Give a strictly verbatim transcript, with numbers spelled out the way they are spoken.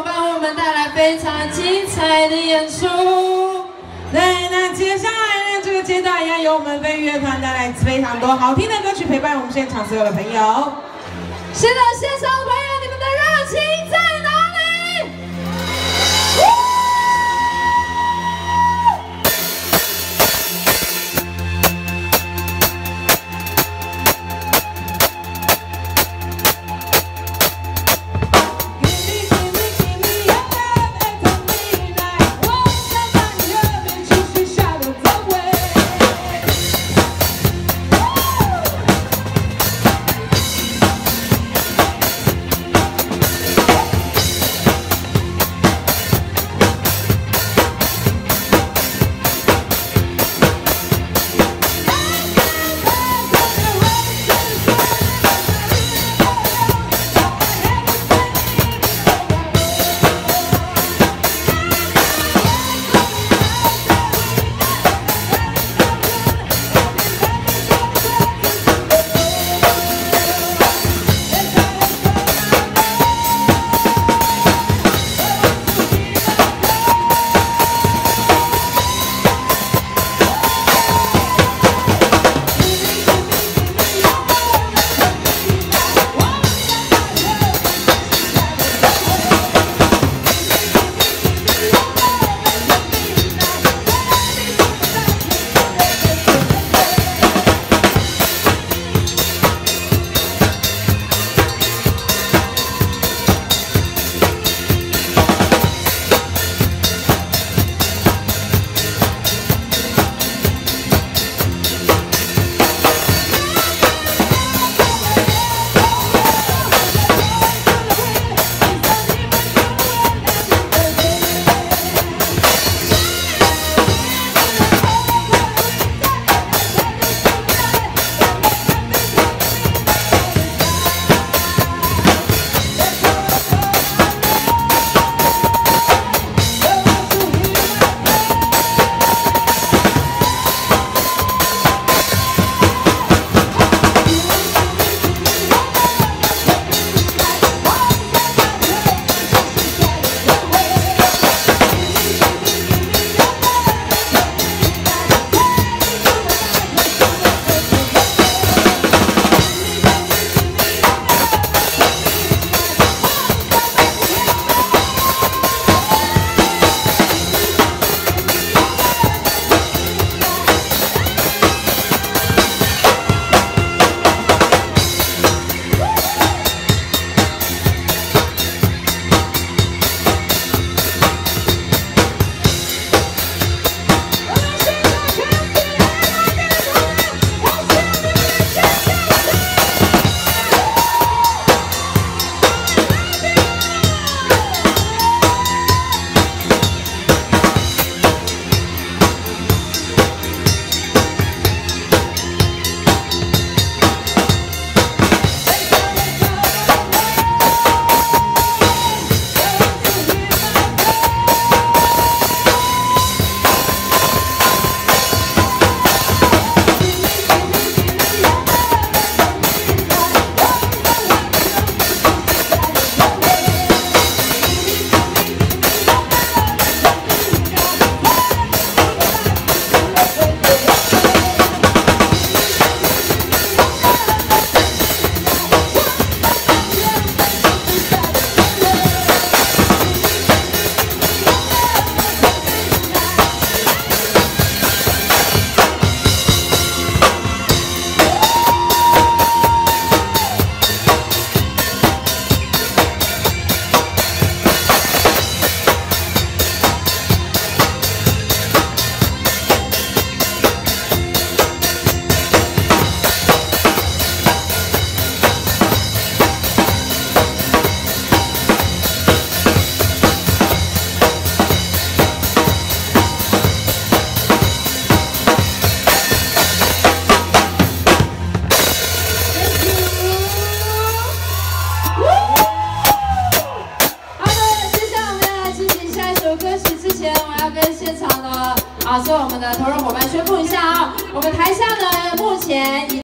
伙伴为我们带来非常精彩的演出。对，那接下来呢，这个阶段一样由我们飞乐团带来非常多好听的歌曲陪伴我们现场所有的朋友。是的，现场的朋友，你们的热情在哪里？好，所以我们的投入伙伴宣布一下啊、哦，我们台下呢目前已。